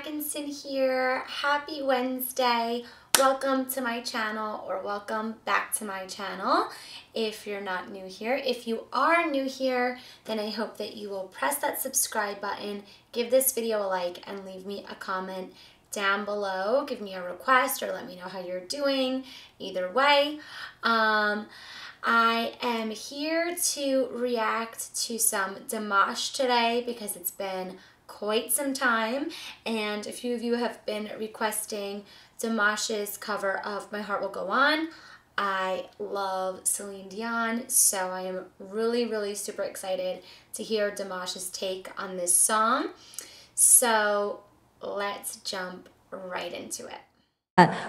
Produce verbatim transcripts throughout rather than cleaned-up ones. Atkinson here. Happy Wednesday. Welcome to my channel, or welcome back to my channel if you're not new here. If you are new here, then I hope that you will press that subscribe button, give this video a like, and leave me a comment down below. Give me a request or let me know how you're doing. Either way, um, I am here to react to some Dimash today because it's been quite some time, and a few of you have been requesting Dimash's cover of My Heart Will Go On. I love Celine Dion, so I am really, really super excited to hear Dimash's take on this song. So let's jump right into it.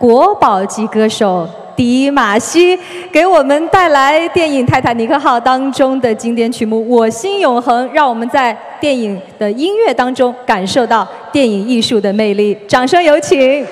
国宝级歌手迪玛希给我们带来电影《泰坦尼克号》当中的经典曲目《我心永恒》，让我们在电影的音乐当中感受到电影艺术的魅力。掌声有请。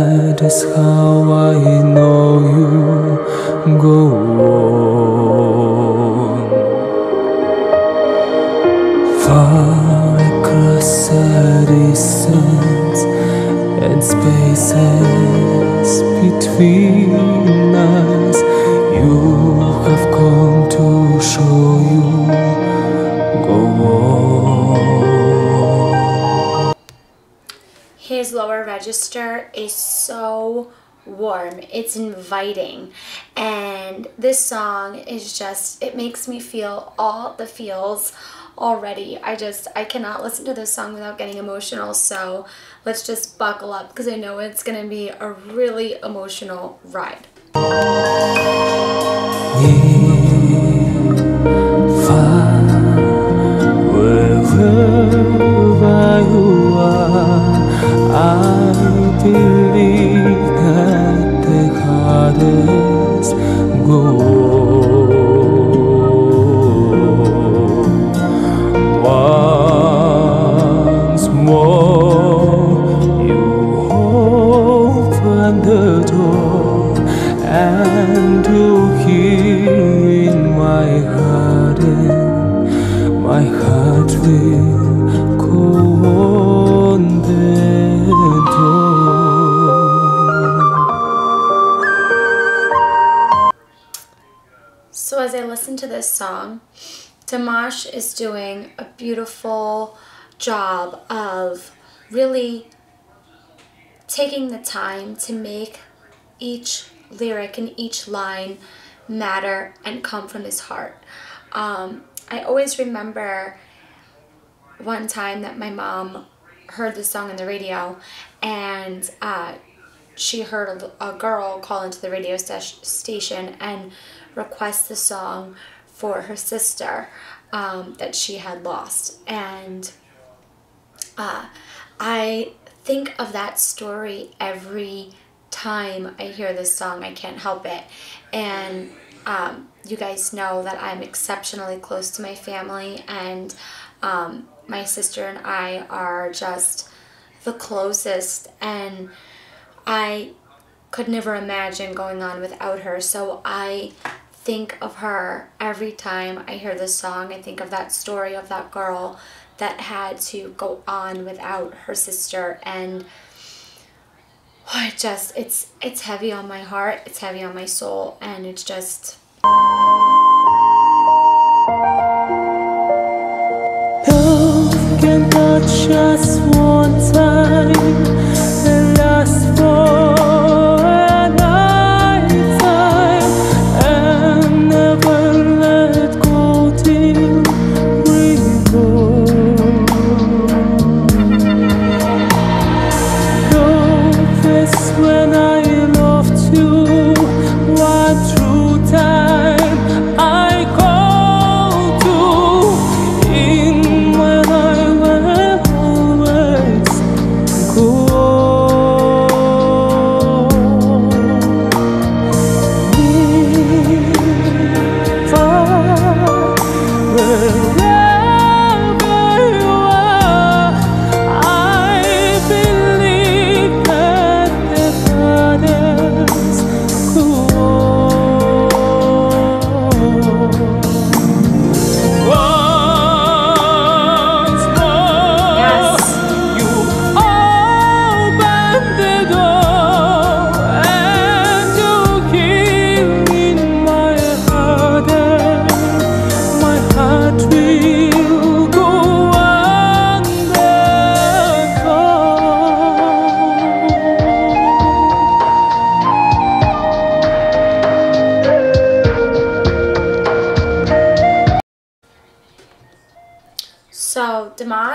That is how I know you go on. Far across a distance and spaces between us, you have come to show you go on. His lower register is so warm, it's inviting, and this song is just, it makes me feel all the feels already. I just, I cannot listen to this song without getting emotional, so let's just buckle up because I know it's going to be a really emotional ride. So as I listen to this song, Dimash is doing a beautiful job of really taking the time to make each lyric and each line matter and come from his heart. Um, I always remember one time that my mom heard this song on the radio, and uh, she heard a, a girl call into the radio station and request the song for her sister um, that she had lost. And uh, I think of that story every time I hear this song. I can't help it. And um, you guys know that I'm exceptionally close to my family, and um, my sister and I are just the closest, and I could never imagine going on without her. So I think of her every time I hear this song. I think of that story of that girl that had to go on without her sister, and oh, it just, it's it's heavy on my heart, it's heavy on my soul, and it's just love can touch us one time and last for when I loved you, what true time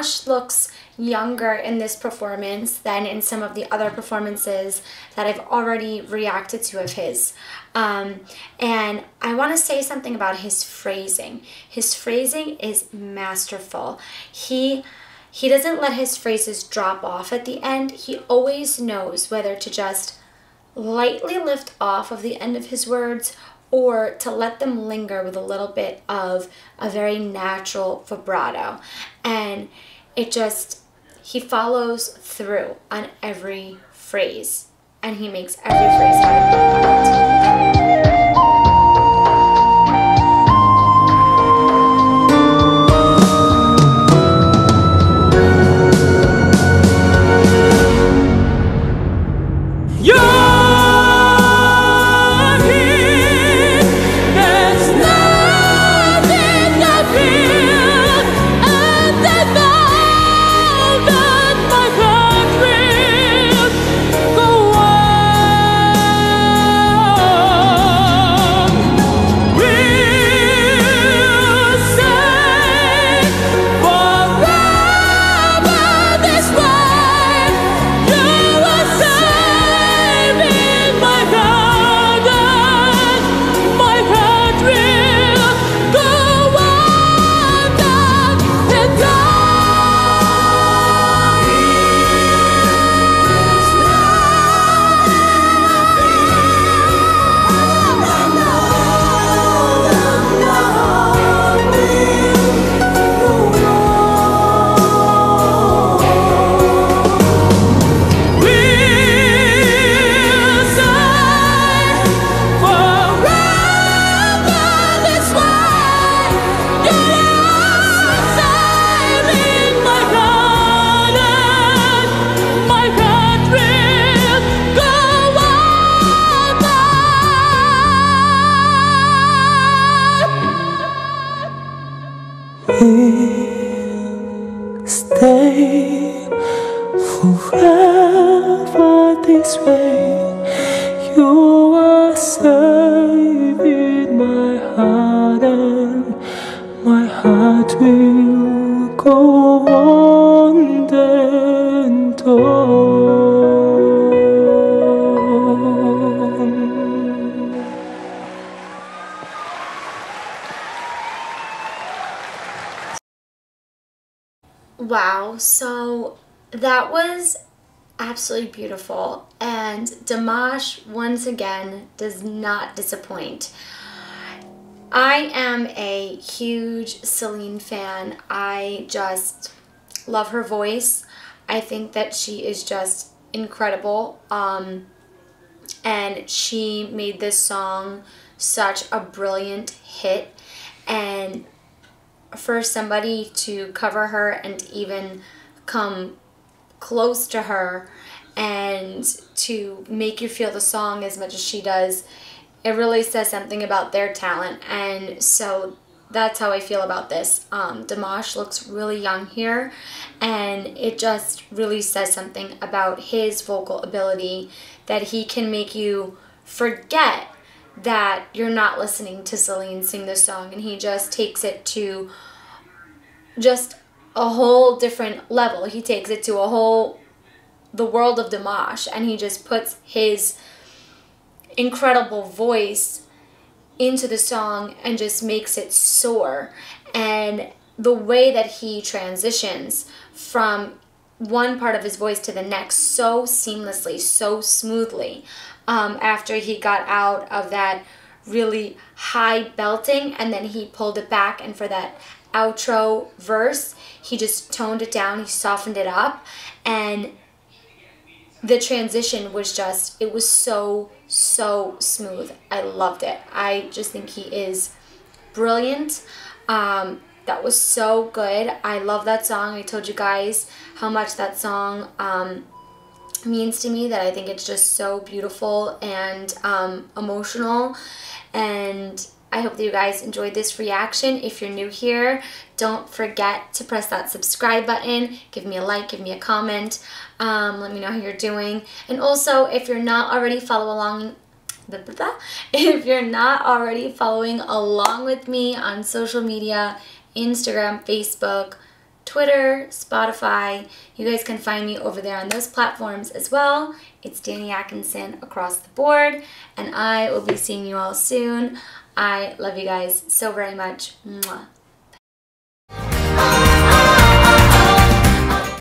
Dimash looks younger in this performance than in some of the other performances that I've already reacted to of his. Um, and I want to say something about his phrasing. His phrasing is masterful. He he doesn't let his phrases drop off at the end. He always knows whether to just lightly lift off of the end of his words or to let them linger with a little bit of a very natural vibrato. And it just, he follows through on every phrase, and he makes every phrase out of it. We'll stay forever this way. You are saving my heart, and my heart will go on and on. Wow, so that was absolutely beautiful, and Dimash once again does not disappoint. I am a huge Celine fan. I just love her voice. I think that she is just incredible, um, and she made this song such a brilliant hit, and for somebody to cover her and even come close to her and to make you feel the song as much as she does, it really says something about their talent. And so that's how I feel about this. Um, Dimash looks really young here, and it just really says something about his vocal ability, that he can make you forget that you're not listening to Celine sing this song, and he just takes it to just a whole different level. He takes it to a whole, the world of Dimash, and he just puts his incredible voice into the song and just makes it soar. And the way that he transitions from one part of his voice to the next so seamlessly, so smoothly, Um, after he got out of that really high belting, and then he pulled it back, and for that outro verse he just toned it down, he softened it up, and the transition was just, it was so, so smooth. I loved it. I just think he is brilliant. Um, that was so good. I love that song. I told you guys how much that song um, means to me, that I think it's just so beautiful and um, emotional, and I hope that you guys enjoyed this reaction. If you're new here, don't forget to press that subscribe button, give me a like, give me a comment, um, let me know how you're doing. And also, if you're not already follow along blah, blah, blah. if you're not already following along with me on social media, Instagram, Facebook, Twitter, Spotify. You guys can find me over there on those platforms as well. It's Dani Atkinson across the board, and I will be seeing you all soon. I love you guys so very much. Mwah.